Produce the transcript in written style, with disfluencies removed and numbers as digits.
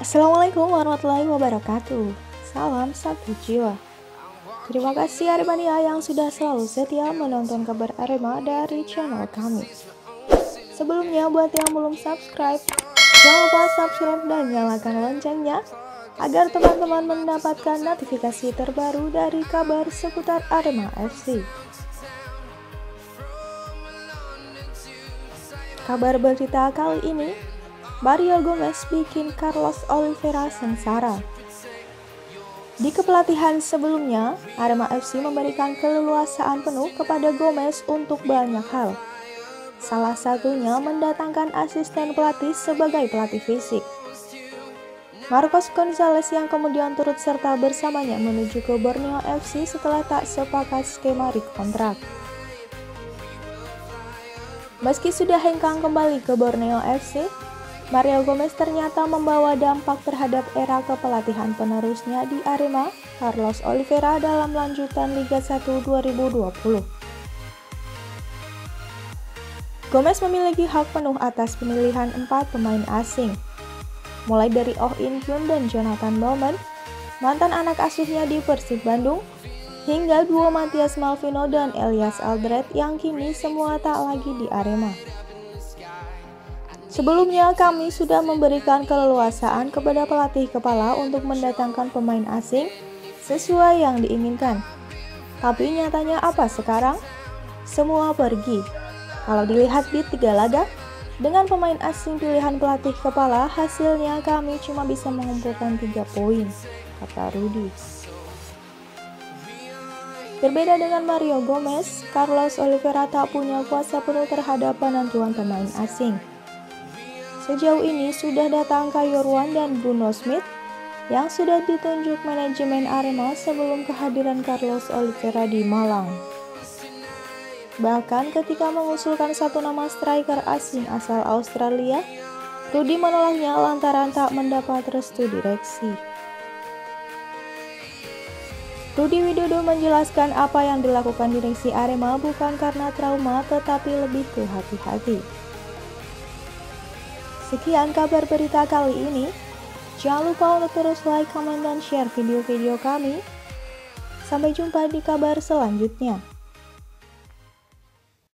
Assalamualaikum warahmatullahi wabarakatuh. Salam satu jiwa. Terima kasih Aremania yang sudah selalu setia menonton kabar Arema dari channel kami. Sebelumnya, buat yang belum subscribe, jangan lupa subscribe dan nyalakan loncengnya agar teman-teman mendapatkan notifikasi terbaru dari kabar seputar Arema FC. Kabar berita kali ini, Mario Gomez bikin Carlos Oliveira sengsara. Di kepelatihan sebelumnya, Arema FC memberikan keleluasaan penuh kepada Gomez untuk banyak hal. Salah satunya mendatangkan asisten pelatih sebagai pelatih fisik. Marcos Gonzalez yang kemudian turut serta bersamanya menuju ke Borneo FC setelah tak sepakat skema kontrak. Meski sudah hengkang kembali ke Borneo FC, Mario Gomez ternyata membawa dampak terhadap era kepelatihan penerusnya di Arema, Carlos Oliveira, dalam lanjutan Liga 1 2020. Gomez memiliki hak penuh atas pemilihan 4 pemain asing, mulai dari Oh In Kyun dan Jonathan Bowman, mantan anak asuhnya di Persib Bandung, hingga duo Matthias Malvino dan Elias Aldred yang kini semua tak lagi di Arema. Sebelumnya, kami sudah memberikan keleluasaan kepada pelatih kepala untuk mendatangkan pemain asing sesuai yang diinginkan. Tapi nyatanya apa sekarang? Semua pergi. Kalau dilihat di 3 laga, dengan pemain asing pilihan pelatih kepala, hasilnya kami cuma bisa mengumpulkan 3 poin, kata Rudi. Berbeda dengan Mario Gomez, Carlos Oliveira tak punya kuasa penuh terhadap penentuan pemain asing. Sejauh ini sudah datang Caio Ruan dan Bruno Smith yang sudah ditunjuk manajemen Arema sebelum kehadiran Carlos Oliveira di Malang. Bahkan ketika mengusulkan satu nama striker asing asal Australia, Rudi menolaknya lantaran tak mendapat restu direksi. Rudi Widodo menjelaskan apa yang dilakukan direksi Arema bukan karena trauma tetapi lebih ke hati-hati. Sekian kabar berita kali ini. Jangan lupa untuk terus like, comment, dan share video-video kami. Sampai jumpa di kabar selanjutnya.